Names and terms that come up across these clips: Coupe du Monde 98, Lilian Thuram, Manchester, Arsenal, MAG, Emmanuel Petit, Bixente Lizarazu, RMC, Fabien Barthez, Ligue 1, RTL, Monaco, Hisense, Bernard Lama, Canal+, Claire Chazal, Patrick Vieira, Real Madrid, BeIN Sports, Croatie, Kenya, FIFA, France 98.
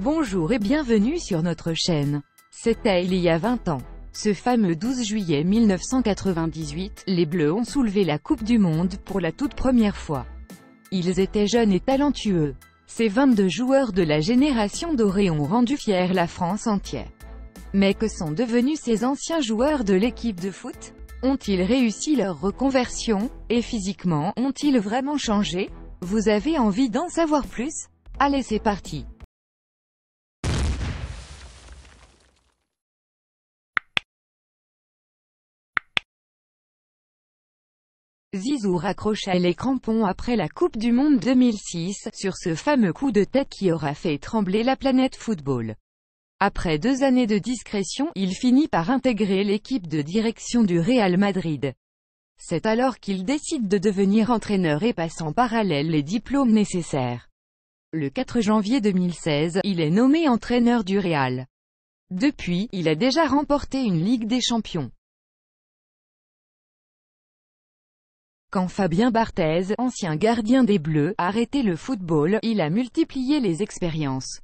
Bonjour et bienvenue sur notre chaîne. C'était il y a 20 ans. Ce fameux 12 juillet 1998, les Bleus ont soulevé la Coupe du Monde pour la toute première fois. Ils étaient jeunes et talentueux. Ces 22 joueurs de la génération dorée ont rendu fière la France entière. Mais que sont devenus ces anciens joueurs de l'équipe de foot? Ont-ils réussi leur reconversion? Et physiquement, ont-ils vraiment changé? Vous avez envie d'en savoir plus? Allez, c'est parti! Zizou raccrocha les crampons après la Coupe du Monde 2006, sur ce fameux coup de tête qui aura fait trembler la planète football. Après 2 années de discrétion, il finit par intégrer l'équipe de direction du Real Madrid. C'est alors qu'il décide de devenir entraîneur et passe en parallèle les diplômes nécessaires. Le 4 janvier 2016, il est nommé entraîneur du Real. Depuis, il a déjà remporté une Ligue des Champions. Quand Fabien Barthez, ancien gardien des Bleus, a arrêté le football, il a multiplié les expériences,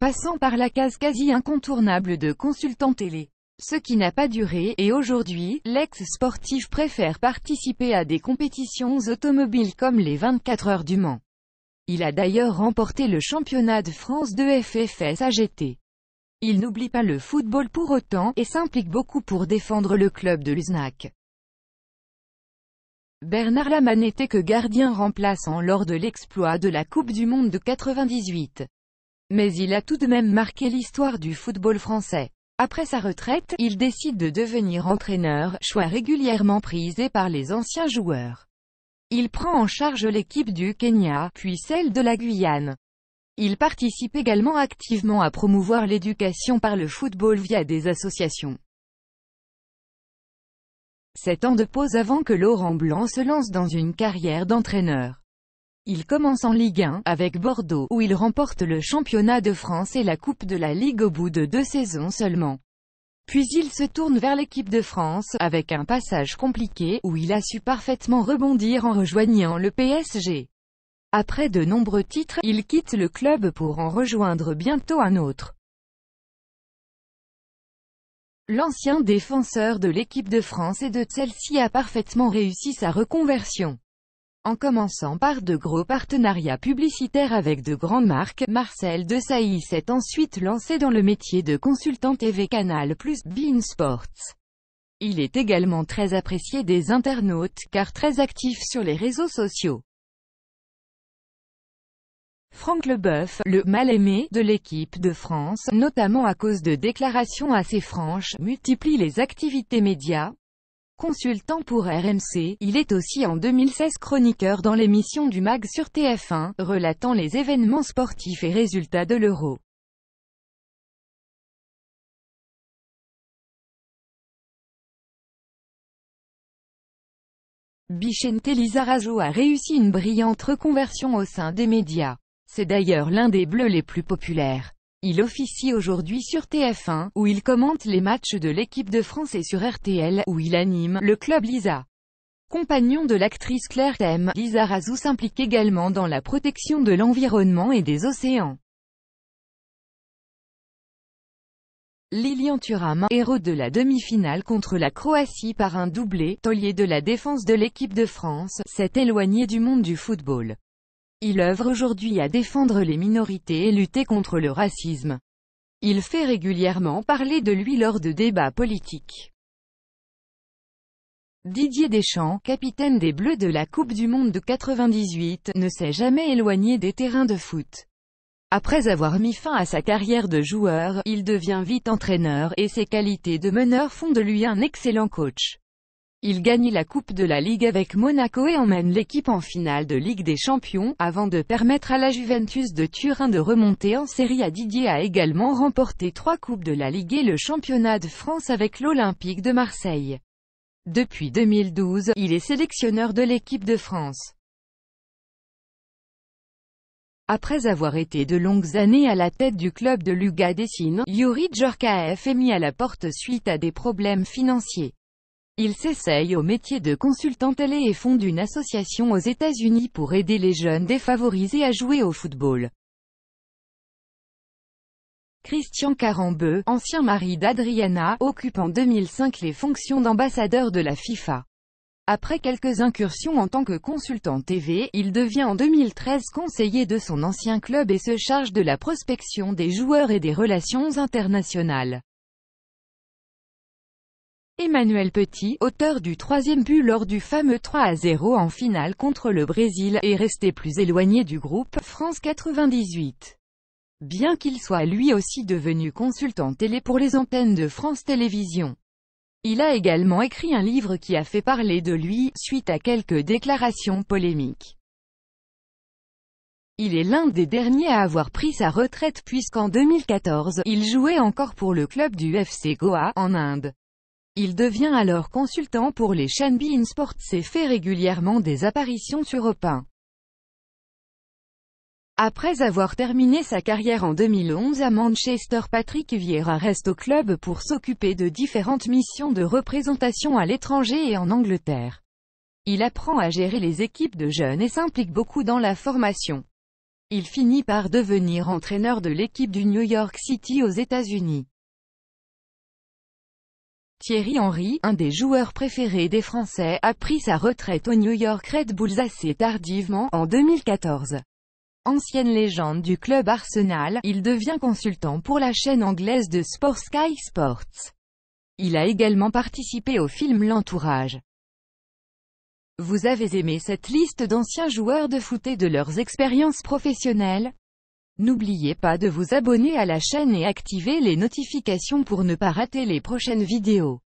passant par la case quasi incontournable de consultant télé. Ce qui n'a pas duré, et aujourd'hui, l'ex-sportif préfère participer à des compétitions automobiles comme les 24 Heures du Mans. Il a d'ailleurs remporté le championnat de France de FFSA GT. Il n'oublie pas le football pour autant, et s'implique beaucoup pour défendre le club de Luzenac. Bernard Lama n'était que gardien remplaçant lors de l'exploit de la Coupe du Monde de 98. Mais il a tout de même marqué l'histoire du football français. Après sa retraite, il décide de devenir entraîneur, choix régulièrement prisé par les anciens joueurs. Il prend en charge l'équipe du Kenya, puis celle de la Guyane. Il participe également activement à promouvoir l'éducation par le football via des associations. 7 ans de pause avant que Laurent Blanc se lance dans une carrière d'entraîneur. Il commence en Ligue 1, avec Bordeaux, où il remporte le championnat de France et la Coupe de la Ligue au bout de 2 saisons seulement. Puis il se tourne vers l'équipe de France, avec un passage compliqué, où il a su parfaitement rebondir en rejoignant le PSG. Après de nombreux titres, il quitte le club pour en rejoindre bientôt un autre. L'ancien défenseur de l'équipe de France et de celle-ci a parfaitement réussi sa reconversion, en commençant par de gros partenariats publicitaires avec de grandes marques. Marcel Desailly s'est ensuite lancé dans le métier de consultant TV Canal+, BeIN Sports. Il est également très apprécié des internautes, car très actif sur les réseaux sociaux. Franck Leboeuf, le « mal-aimé » de l'équipe de France, notamment à cause de déclarations assez franches, multiplie les activités médias. Consultant pour RMC, il est aussi en 2016 chroniqueur dans l'émission du MAG sur TF1, relatant les événements sportifs et résultats de l'Euro. Bixente Lizarazu a réussi une brillante reconversion au sein des médias. C'est d'ailleurs l'un des Bleus les plus populaires. Il officie aujourd'hui sur TF1, où il commente les matchs de l'équipe de France et sur RTL, où il anime le club Lisa. Compagnon de l'actrice Claire Chazal, Lizarazu s'implique également dans la protection de l'environnement et des océans. Lilian Thuram, héros de la demi-finale contre la Croatie par un doublé, taulier de la défense de l'équipe de France, s'est éloigné du monde du football. Il œuvre aujourd'hui à défendre les minorités et lutter contre le racisme. Il fait régulièrement parler de lui lors de débats politiques. Didier Deschamps, capitaine des Bleus de la Coupe du Monde de 98, ne s'est jamais éloigné des terrains de foot. Après avoir mis fin à sa carrière de joueur, il devient vite entraîneur, et ses qualités de meneur font de lui un excellent coach. Il gagne la Coupe de la Ligue avec Monaco et emmène l'équipe en finale de Ligue des Champions, avant de permettre à la Juventus de Turin de remonter en Série A. Didier a également remporté 3 Coupes de la Ligue et le championnat de France avec l'Olympique de Marseille. Depuis 2012, il est sélectionneur de l'équipe de France. Après avoir été de longues années à la tête du club de Lugano, Youri Djorkaeff est mis à la porte suite à des problèmes financiers. Il s'essaye au métier de consultant télé et fonde une association aux États-Unis pour aider les jeunes défavorisés à jouer au football. Christian Karembeu, ancien mari d'Adriana, occupe en 2005 les fonctions d'ambassadeur de la FIFA. Après quelques incursions en tant que consultant TV, il devient en 2013 conseiller de son ancien club et se charge de la prospection des joueurs et des relations internationales. Emmanuel Petit, auteur du troisième but lors du fameux 3-0 en finale contre le Brésil, est resté plus éloigné du groupe France 98. Bien qu'il soit lui aussi devenu consultant télé pour les antennes de France Télévisions. Il a également écrit un livre qui a fait parler de lui, suite à quelques déclarations polémiques. Il est l'un des derniers à avoir pris sa retraite puisqu'en 2014, il jouait encore pour le club du FC Goa, en Inde. Il devient alors consultant pour les chaînes BeIN Sports et fait régulièrement des apparitions sur Europe 1. Après avoir terminé sa carrière en 2011 à Manchester, Patrick Vieira reste au club pour s'occuper de différentes missions de représentation à l'étranger et en Angleterre. Il apprend à gérer les équipes de jeunes et s'implique beaucoup dans la formation. Il finit par devenir entraîneur de l'équipe du New York City aux États-Unis. Thierry Henry, un des joueurs préférés des Français, a pris sa retraite au New York Red Bulls assez tardivement, en 2014. Ancienne légende du club Arsenal, il devient consultant pour la chaîne anglaise de sport Sky Sports. Il a également participé au film L'Entourage. Vous avez aimé cette liste d'anciens joueurs de foot et de leurs expériences professionnelles? N'oubliez pas de vous abonner à la chaîne et activer les notifications pour ne pas rater les prochaines vidéos.